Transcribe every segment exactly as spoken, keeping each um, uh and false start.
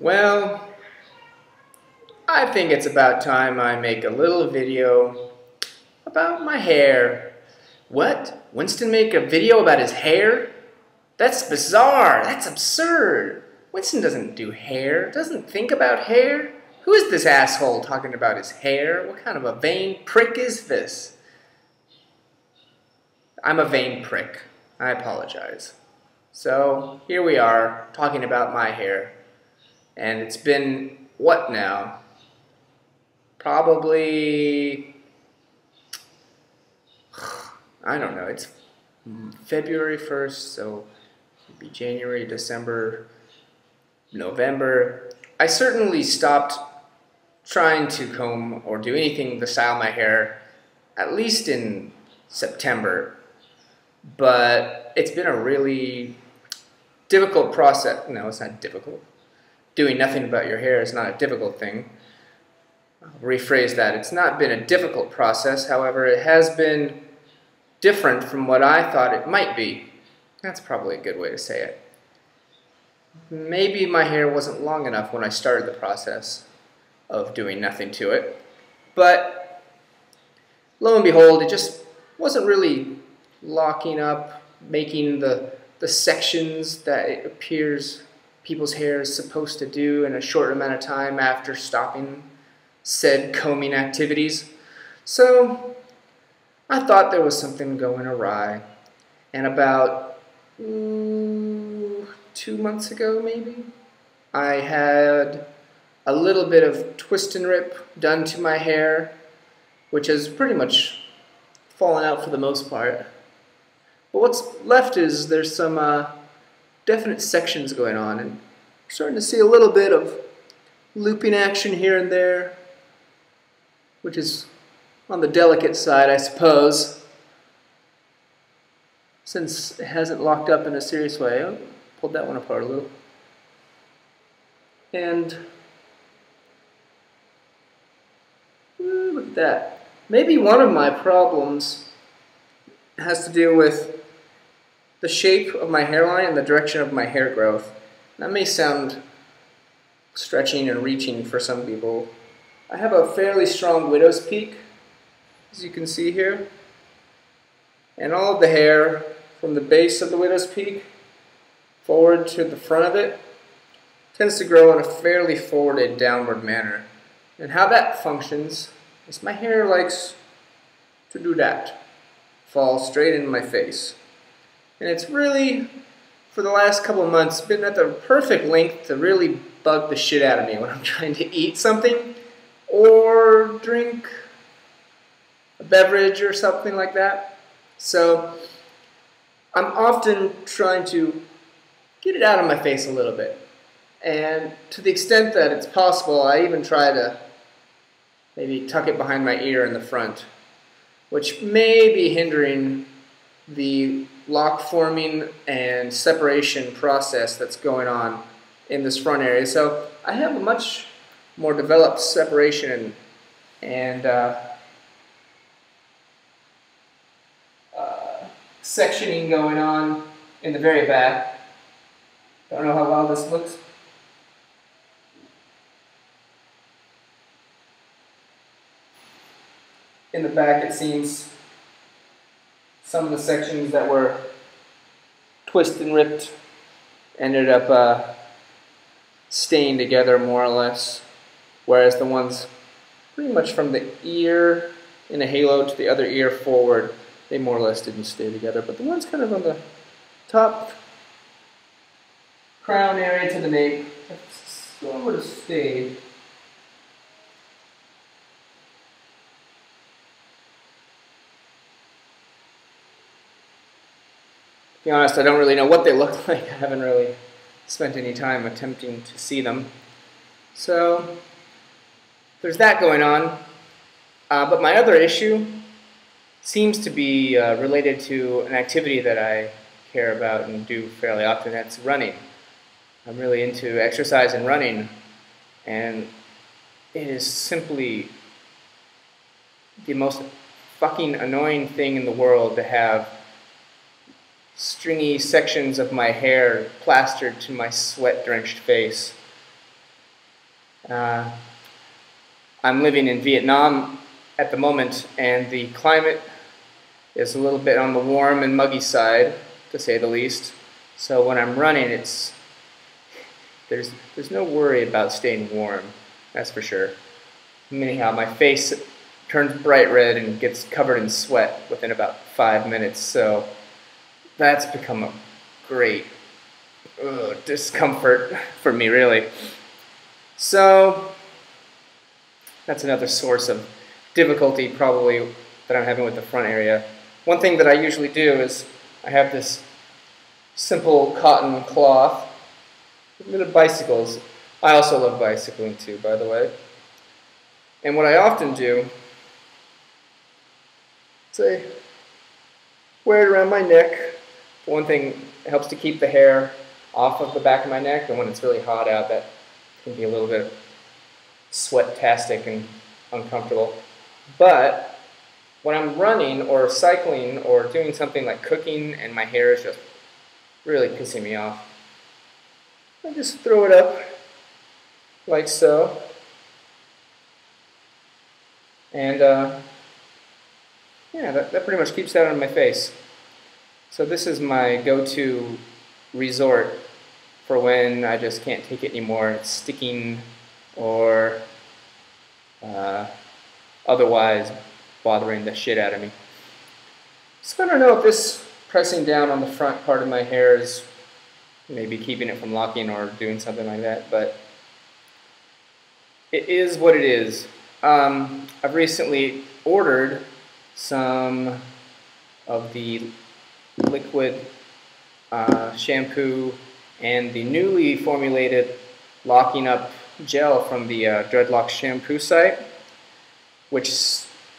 Well, I think it's about time I make a little video about my hair. What? Winston make a video about his hair? That's bizarre. That's absurd. Winston doesn't do hair, doesn't think about hair. Who is this asshole talking about his hair? What kind of a vain prick is this? I'm a vain prick. I apologize. So here we are talking about my hair. And it's been, what now? Probably, I don't know, it's February first, so it'd be January, December, November. I certainly stopped trying to comb or do anything to style my hair, at least in September. But it's been a really difficult process. No, it's not difficult. Doing nothing about your hair is not a difficult thing. I'll rephrase that. It's not been a difficult process. However, it has been different from what I thought it might be. That's probably a good way to say it. Maybe my hair wasn't long enough when I started the process of doing nothing to it. But lo and behold, it just wasn't really locking up, making the, the sections that it appears people's hair is supposed to do in a short amount of time after stopping said combing activities. So I thought there was something going awry, and about mm, two months ago maybe I had a little bit of twist and rip done to my hair, which has pretty much fallen out for the most part, but what's left is there's some uh, definite sections going on, and I'm starting to see a little bit of looping action here and there, which is on the delicate side, I suppose, since it hasn't locked up in a serious way. I pulled that one apart a little. And ooh, look at that. Maybe one of my problems has to do with the shape of my hairline and the direction of my hair growth. That may sound stretching and reaching for some people. I have a fairly strong widow's peak, as you can see here, and all of the hair from the base of the widow's peak forward to the front of it tends to grow in a fairly forward and downward manner. And how that functions is my hair likes to do that, fall straight into my face. And it's really, for the last couple of months, been at the perfect length to really bug the shit out of me when I'm trying to eat something or drink a beverage or something like that. So I'm often trying to get it out of my face a little bit. And to the extent that it's possible, I even try to maybe tuck it behind my ear in the front, which may be hindering the lock forming and separation process that's going on in this front area. So I have a much more developed separation and uh, uh, sectioning going on in the very back. Don't know how well this looks. In the back, it seems some of the sections that were twisted and ripped ended up uh, staying together more or less, whereas the ones pretty much from the ear in a halo to the other ear forward, they more or less didn't stay together. But the ones kind of on the top crown area to the nape, that still would have stayed. To be honest, I don't really know what they look like. I haven't really spent any time attempting to see them. So there's that going on. Uh, but my other issue seems to be uh, related to an activity that I care about and do fairly often. That's running. I'm really into exercise and running, and it is simply the most fucking annoying thing in the world to have stringy sections of my hair plastered to my sweat-drenched face. Uh, I'm living in Vietnam at the moment, and the climate is a little bit on the warm and muggy side, to say the least. So when I'm running, it's there's there's no worry about staying warm, that's for sure. Anyhow, my face turns bright red and gets covered in sweat within about five minutes. So that's become a great ugh, discomfort for me, really. So that's another source of difficulty probably that I'm having with the front area. One thing that I usually do is I have this simple cotton cloth, little bicycles. I also love bicycling too, by the way. And what I often do, say, wear it around my neck. One thing, it helps to keep the hair off of the back of my neck, and when it's really hot out, that can be a little bit sweat-tastic and uncomfortable. But when I'm running or cycling or doing something like cooking and my hair is just really pissing me off, I just throw it up like so. And uh, yeah, that, that pretty much keeps that on my face. So this is my go-to resort for when I just can't take it anymore. It's sticking or uh, otherwise bothering the shit out of me. So I don't know if this pressing down on the front part of my hair is maybe keeping it from locking or doing something like that, but it is what it is. Um, I've recently ordered some of the liquid uh, shampoo and the newly formulated locking up gel from the uh, Dreadlock shampoo site, which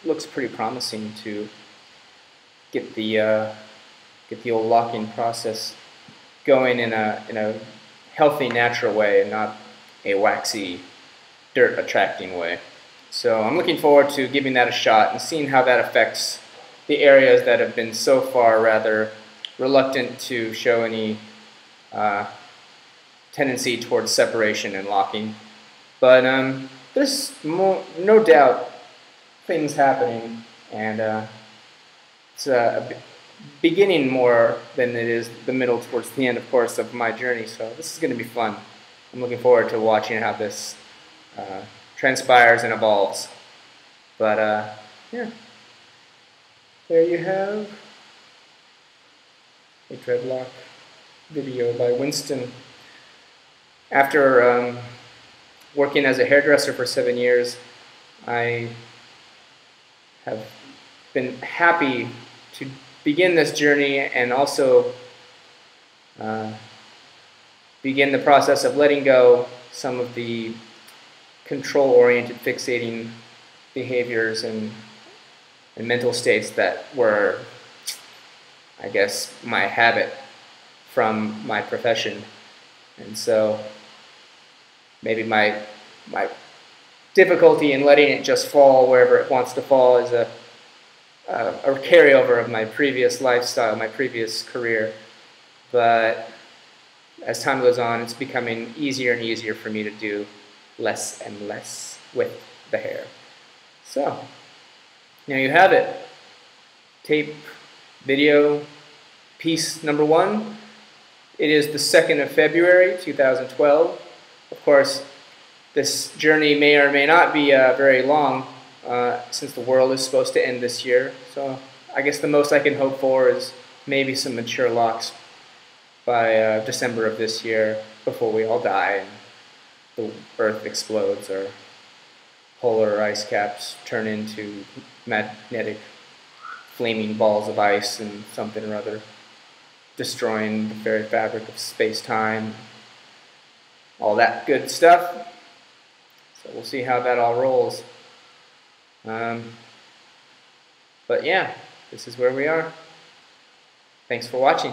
looks pretty promising to get the uh, get the old locking process going in a in a healthy, natural way, and not a waxy, dirt attracting way. So I'm looking forward to giving that a shot and seeing how that affects the areas that have been so far rather reluctant to show any uh, tendency towards separation and locking. But um, there's mo no doubt things happening, and uh, it's a beginning more than it is the middle towards the end, of course, of my journey. So this is going to be fun. I'm looking forward to watching how this uh, transpires and evolves. But uh, yeah, there you have a dreadlock video by Winston. After um, working as a hairdresser for seven years, I have been happy to begin this journey and also uh, begin the process of letting go some of the control-oriented fixating behaviors and, and mental states that were, I guess, my habit from my profession. And so maybe my, my difficulty in letting it just fall wherever it wants to fall is a, a, a carryover of my previous lifestyle, my previous career. But as time goes on, it's becoming easier and easier for me to do less and less with the hair. So, now you have it. Tape, video, piece number one. It is the second of February two thousand twelve. Of course, this journey may or may not be uh, very long, uh, since the world is supposed to end this year. So I guess the most I can hope for is maybe some mature locks by uh, December of this year, before we all die. The earth explodes, or polar ice caps turn into magnetic flaming balls of ice and something or other, destroying the very fabric of space-time, all that good stuff. So we'll see how that all rolls. Um, but yeah, this is where we are. Thanks for watching.